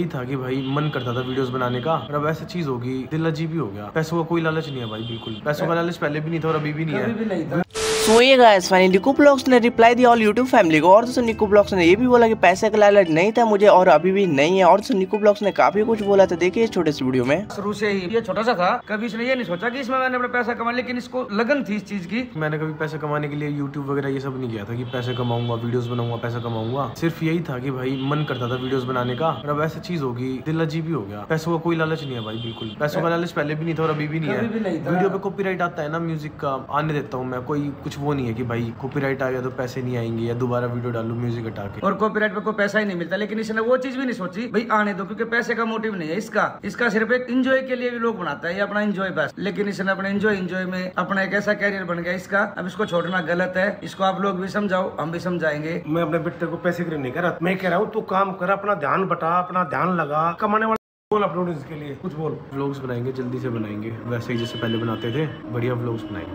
यही था कि भाई मन करता था वीडियोस बनाने का, और अब ऐसी चीज होगी दिल अजीब हो गया। पैसों का कोई लालच नहीं है भाई, बिल्कुल पैसों का लालच पहले भी नहीं था और अभी भी नहीं है, अभी भी नहीं था। सो ये गाइस फाइनली निकू ब्लॉग्स ने रिप्लाई दिया और यूट्यूब फैमिली को, और तो निकू ब्लॉग्स ने ये भी बोला कि पैसे का लालच नहीं था मुझे और अभी भी नहीं है, और तो निकू ब्लॉग्स ने काफी कुछ बोला था। देखिए छोटे से वीडियो में, शुरू से ही ये छोटा सा था, कभी इसने ये नहीं सोचा कि इसमें मैंने अपना पैसा कमा, लेकिन इसको लगन थी इस चीज की। मैंने कभी पैसे कमाने के लिए यूट्यूब वगैरह ये सब नहीं किया था कि पैसे कमाऊंगा, वीडियोस बनाऊंगा, पैसा कमाऊंगा। सिर्फ यही था कि भाई मन करता था वीडियोस बनाने का, और अब ऐसी चीज होगी दिल अजीब हो गया। पैसों का कोई लालच नहीं है भाई, बिल्कुल पैसों का लालच पहले भी नहीं था और अभी भी नहीं है। वीडियो पे कॉपीराइट आता है ना म्यूजिक का, आने देता हूँ मैं, कोई कुछ वो नहीं है कि भाई कॉपीराइट आ गया तो पैसे नहीं आएंगे या दोबारा वीडियो डालू म्यूजिक हटा के, और कॉपीराइट पे कोई पैसा ही नहीं मिलता। लेकिन इसने वो चीज भी नहीं सोची भाई आने दो, क्योंकि पैसे का मोटिव नहीं है इसका, इसका सिर्फ एक एंजॉय के लिए भी लोग बनाता है, ये अपना एंजॉय बस। लेकिन इसने अपने एंजॉय में अपना एक ऐसा कैरियर बन गया इसका, अब इसको छोड़ना गलत है। इसको आप लोग भी समझाओ, हम भी समझाएंगे। मैं अपने बेटे को पैसे के लिए नहीं कह रहा, मैं कह रहा हूँ तू काम कर, अपना ध्यान बटा, अपना ध्यान लगा, कमाने वाला बोल, अपलोड के लिए कुछ बोल। व्लॉग्स बनाएंगे, जल्दी से बनाएंगे, वैसे ही जैसे पहले बनाते थे, बढ़िया व्लॉग्स बनाएंगे।